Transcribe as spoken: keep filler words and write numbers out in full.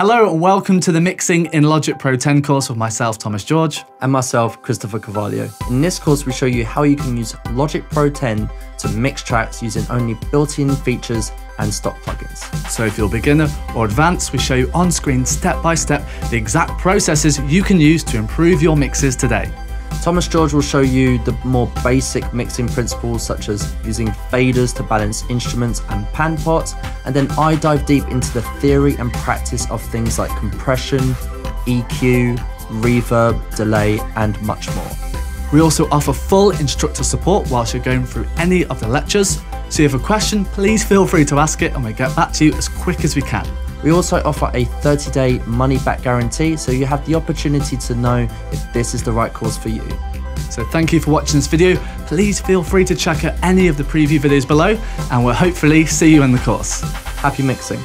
Hello and welcome to the Mixing in Logic Pro ten course with myself, Thomas George. And myself, Christopher Carvalho. In this course, we show you how you can use Logic Pro ten to mix tracks using only built-in features and stock plugins. So if you're beginner or advanced, we show you on screen, step by step, the exact processes you can use to improve your mixes today. Thomas George will show you the more basic mixing principles such as using faders to balance instruments and pan pots, and then I dive deep into the theory and practice of things like compression, E Q, reverb, delay and much more. We also offer full instructor support whilst you're going through any of the lectures, so if you have a question please feel free to ask it and we'll get back to you as quick as we can. We also offer a thirty day money-back guarantee, so you have the opportunity to know if this is the right course for you. So thank you for watching this video. Please feel free to check out any of the preview videos below, and we'll hopefully see you in the course. Happy mixing.